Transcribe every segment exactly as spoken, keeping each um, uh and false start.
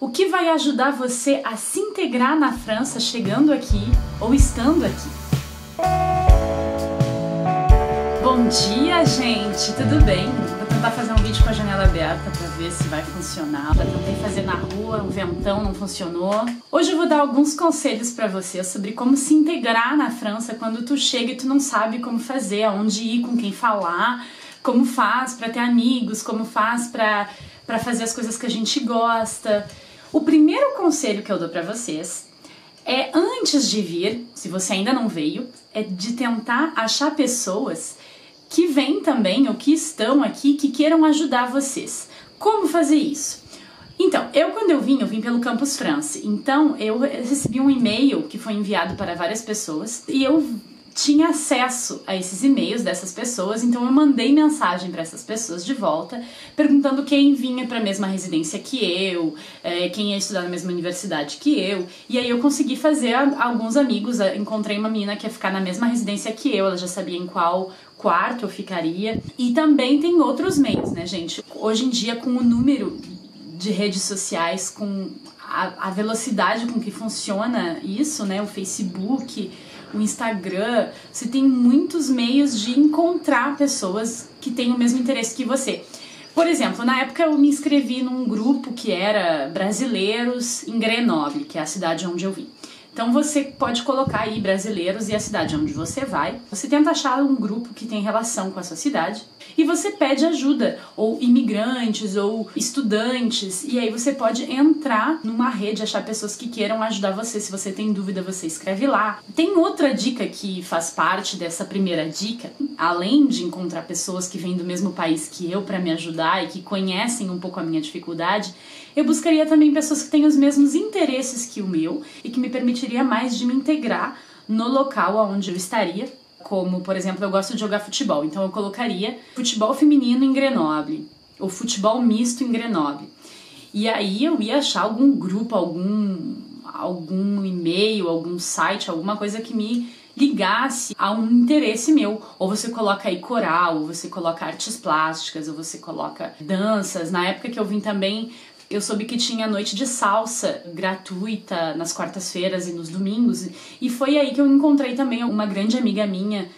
o que vai ajudar você a se integrar na França chegando aqui ou estando aqui. Bom dia, gente! Tudo bem? Vou tentar fazer um vídeo com a janela aberta para ver se vai funcionar. Já tentei fazer na rua, um ventão, não funcionou. Hoje eu vou dar alguns conselhos para você sobre como se integrar na França quando tu chega e tu não sabe como fazer, aonde ir, com quem falar, como faz para ter amigos, como faz para para fazer as coisas que a gente gosta. O primeiro conselho que eu dou para vocês é, antes de vir, se você ainda não veio, é de tentar achar pessoas que vêm também ou que estão aqui, que queiram ajudar vocês. Como fazer isso? Então, eu quando eu vim, eu vim pelo Campus France. Então, eu recebi um e-mail que foi enviado para várias pessoas e eu tinha acesso a esses e-mails dessas pessoas, então eu mandei mensagem para essas pessoas de volta, perguntando quem vinha para a mesma residência que eu, quem ia estudar na mesma universidade que eu, e aí eu consegui fazer alguns amigos. Encontrei uma menina que ia ficar na mesma residência que eu, ela já sabia em qual quarto eu ficaria, e também tem outros meios, né, gente? Hoje em dia, com o número de redes sociais, com a velocidade com que funciona isso, né, o Facebook, o Instagram, você tem muitos meios de encontrar pessoas que têm o mesmo interesse que você. Por exemplo, na época eu me inscrevi num grupo que era brasileiros em Grenoble, que é a cidade onde eu vim. Então você pode colocar aí brasileiros e a cidade onde você vai. Você tenta achar um grupo que tem relação com a sua cidade e você pede ajuda, ou imigrantes, ou estudantes, e aí você pode entrar numa rede, achar pessoas que queiram ajudar você. Se você tem dúvida, você escreve lá. Tem outra dica que faz parte dessa primeira dica, além de encontrar pessoas que vêm do mesmo país que eu para me ajudar e que conhecem um pouco a minha dificuldade, eu buscaria também pessoas que têm os mesmos interesses que o meu e que me permitem mais de me integrar no local aonde eu estaria. Como, por exemplo, eu gosto de jogar futebol, então eu colocaria futebol feminino em Grenoble, ou futebol misto em Grenoble. E aí eu ia achar algum grupo, algum, algum e-mail, algum site, alguma coisa que me ligasse a um interesse meu. Ou você coloca aí coral, ou você coloca artes plásticas, ou você coloca danças. Na época que eu vim também, eu soube que tinha noite de salsa gratuita nas quartas-feiras e nos domingos, e foi aí que eu encontrei também uma grande amiga minha,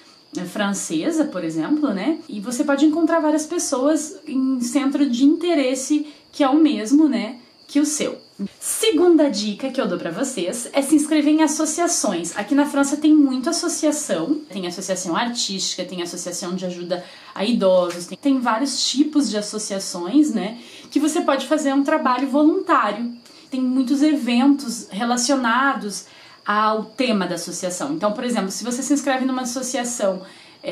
francesa, por exemplo, né? E você pode encontrar várias pessoas em centro de interesse que é o mesmo, né, que o seu. Segunda dica que eu dou pra vocês é se inscrever em associações. Aqui na França tem muita associação, tem associação artística, tem associação de ajuda a idosos, tem, tem vários tipos de associações, né, que você pode fazer um trabalho voluntário. Tem muitos eventos relacionados ao tema da associação. Então, por exemplo, se você se inscreve numa associação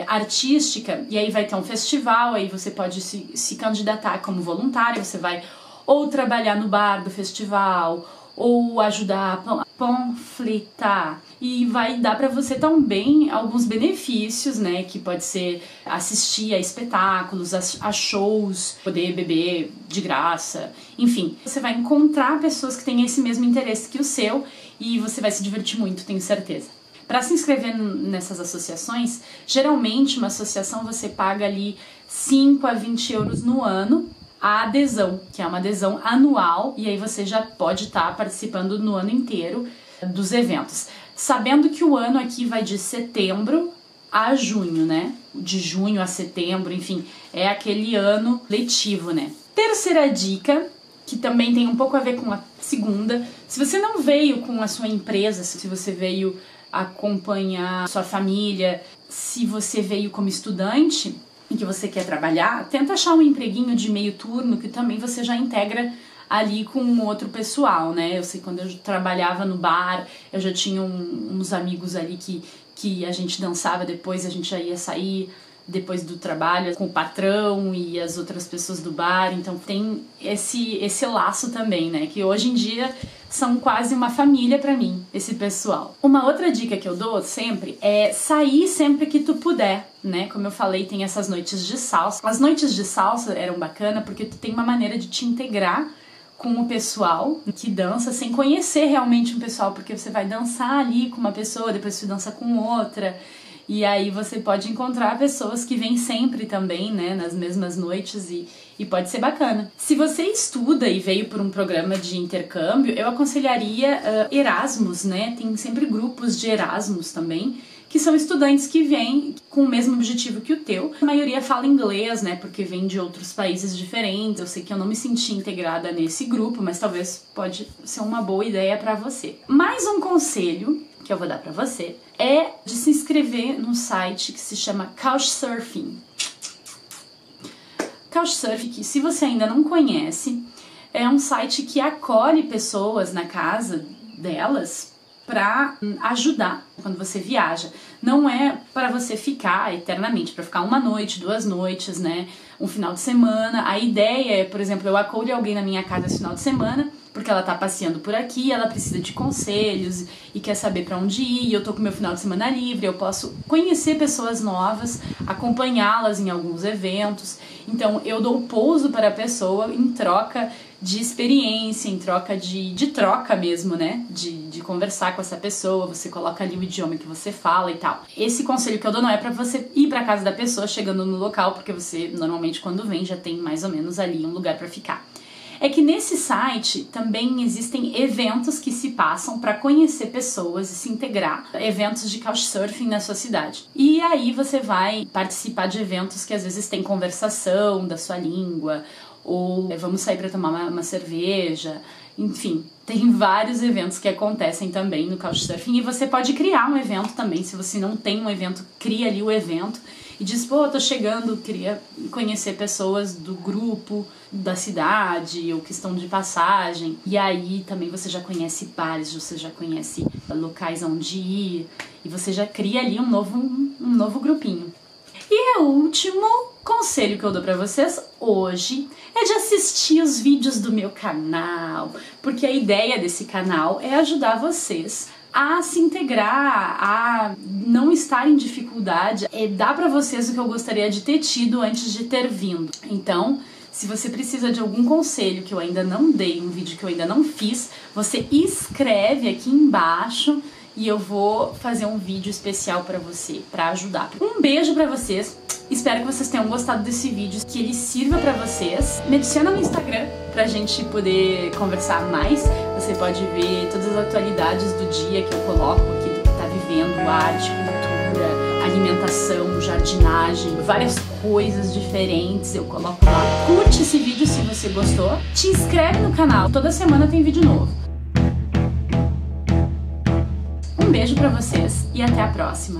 artística, e aí vai ter um festival, aí você pode se, se candidatar como voluntário, você vai ou trabalhar no bar do festival, ou ajudar a panfletar. E vai dar para você também alguns benefícios, né? Que pode ser assistir a espetáculos, a shows, poder beber de graça, enfim. Você vai encontrar pessoas que têm esse mesmo interesse que o seu e você vai se divertir muito, tenho certeza. Para se inscrever nessas associações, geralmente uma associação você paga ali cinco a vinte euros no ano, a adesão, que é uma adesão anual, e aí você já pode estar participando no ano inteiro dos eventos. Sabendo que o ano aqui vai de setembro a junho, né? De junho a setembro, enfim, é aquele ano letivo, né? Terceira dica, que também tem um pouco a ver com a segunda, se você não veio com a sua empresa, se você veio acompanhar sua família, se você veio como estudante em que você quer trabalhar, tenta achar um empreguinho de meio turno que também você já integra ali com um outro pessoal, né? Eu sei, quando eu trabalhava no bar, eu já tinha um, uns amigos ali que, que a gente dançava depois, a gente já ia sair depois do trabalho com o patrão e as outras pessoas do bar, então tem esse, esse laço também, né? Que hoje em dia são quase uma família pra mim, esse pessoal. Uma outra dica que eu dou sempre é sair sempre que tu puder, né? Como eu falei, tem essas noites de salsa. As noites de salsa eram bacanas porque tu tem uma maneira de te integrar com o pessoal que dança sem conhecer realmente um pessoal, porque você vai dançar ali com uma pessoa, depois você dança com outra. E aí você pode encontrar pessoas que vêm sempre também, né, nas mesmas noites e, e pode ser bacana. Se você estuda e veio por um programa de intercâmbio, eu aconselharia uh, Erasmus, né? Tem sempre grupos de Erasmus também, que são estudantes que vêm com o mesmo objetivo que o teu. A maioria fala inglês, né, porque vem de outros países diferentes. Eu sei que eu não me senti integrada nesse grupo, mas talvez pode ser uma boa ideia para você. Mais um conselho que eu vou dar para você é de se inscrever num site que se chama Couchsurfing. Couchsurfing, que se você ainda não conhece, é um site que acolhe pessoas na casa delas para ajudar quando você viaja. Não é para você ficar eternamente, para ficar uma noite, duas noites, né, um final de semana. A ideia é, por exemplo, eu acolho alguém na minha casa esse final de semana, porque ela tá passeando por aqui, ela precisa de conselhos e quer saber para onde ir, eu tô com meu final de semana livre, eu posso conhecer pessoas novas, acompanhá-las em alguns eventos. Então eu dou pouso para a pessoa em troca de experiência, em troca de, de troca mesmo, né? De, de conversar com essa pessoa, você coloca ali o idioma que você fala e tal. Esse conselho que eu dou não é pra você ir pra casa da pessoa chegando no local, porque você normalmente quando vem já tem mais ou menos ali um lugar pra ficar. É que nesse site também existem eventos que se passam para conhecer pessoas e se integrar, eventos de couchsurfing na sua cidade. E aí você vai participar de eventos que às vezes tem conversação da sua língua, ou é, vamos sair para tomar uma, uma cerveja, enfim, tem vários eventos que acontecem também no Couchsurfing, e você pode criar um evento também. Se você não tem um evento, cria ali o evento e diz, pô, eu tô chegando, queria conhecer pessoas do grupo, da cidade, ou que estão de passagem, e aí também você já conhece bares, você já conhece locais onde ir, e você já cria ali um novo, um, um novo grupinho. E o último conselho que eu dou pra vocês hoje é de assistir os vídeos do meu canal, porque a ideia desse canal é ajudar vocês a se integrar, a não estar em dificuldade, é dar pra vocês o que eu gostaria de ter tido antes de ter vindo. Então, se você precisa de algum conselho que eu ainda não dei, um vídeo que eu ainda não fiz, você escreve aqui embaixo e eu vou fazer um vídeo especial pra você, pra ajudar. Um beijo pra vocês, espero que vocês tenham gostado desse vídeo, que ele sirva pra vocês. Me adiciona no Instagram pra gente poder conversar mais. Você pode ver todas as atualidades do dia que eu coloco aqui, do que tá vivendo, arte, cultura, alimentação, jardinagem, várias coisas diferentes eu coloco lá. Curte esse vídeo se você gostou, te inscreve no canal, toda semana tem vídeo novo. Um beijo pra vocês e até a próxima!